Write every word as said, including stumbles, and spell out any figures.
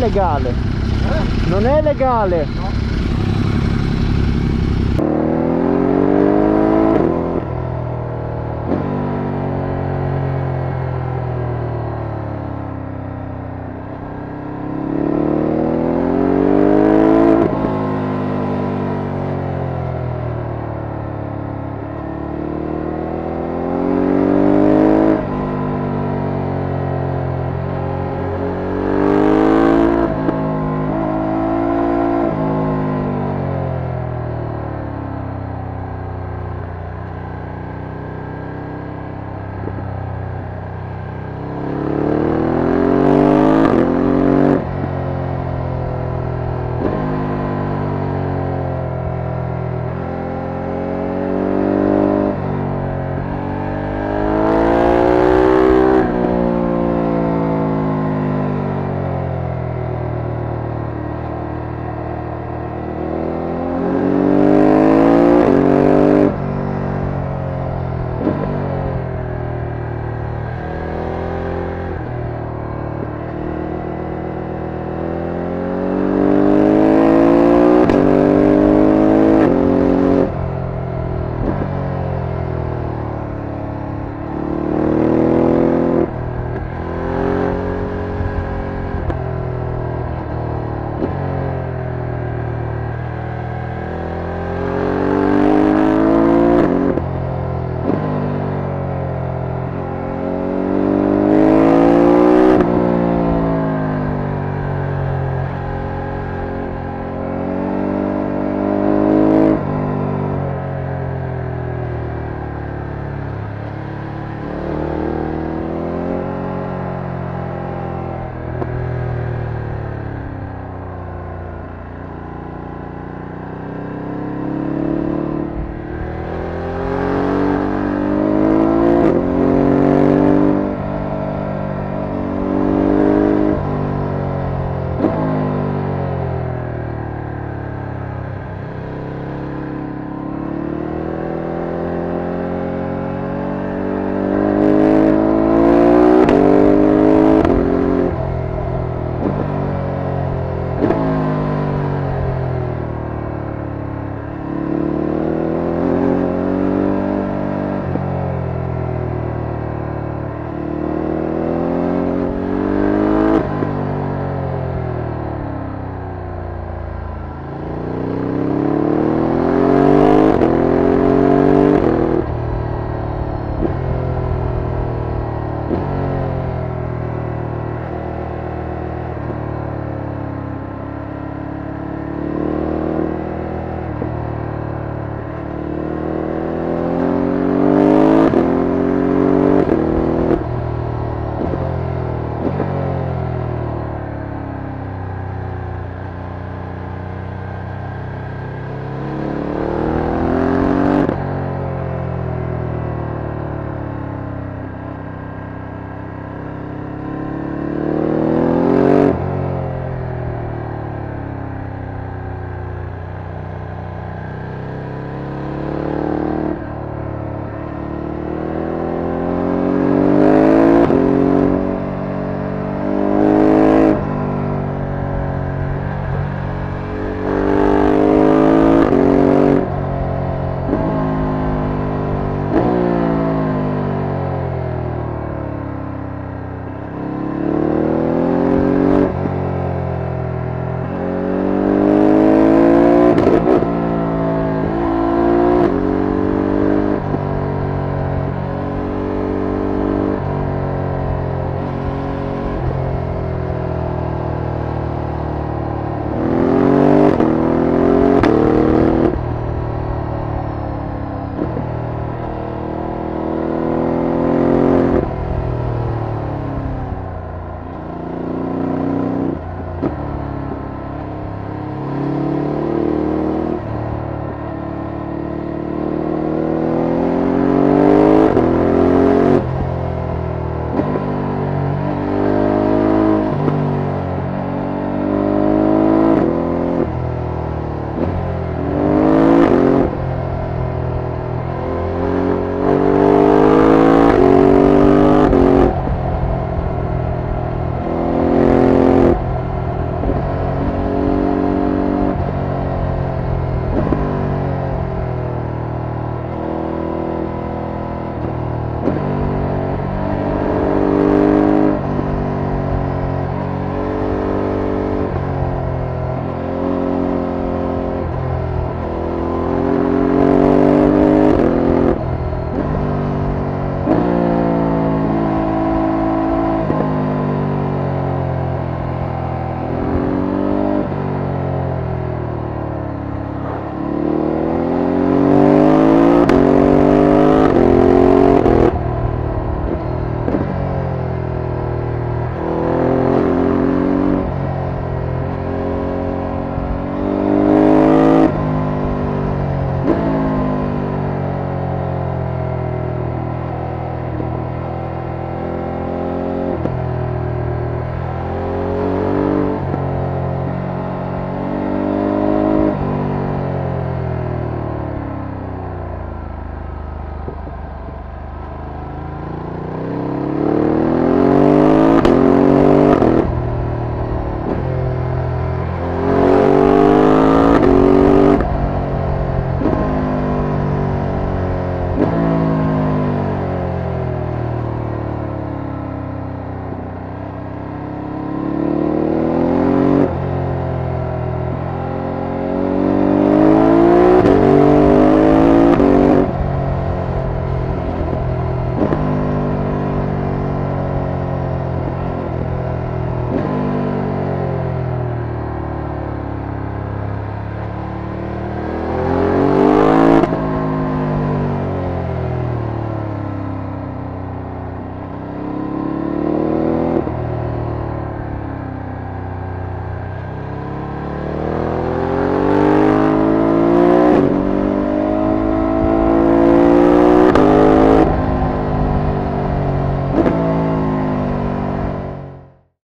legale. Eh? Non è legale. No.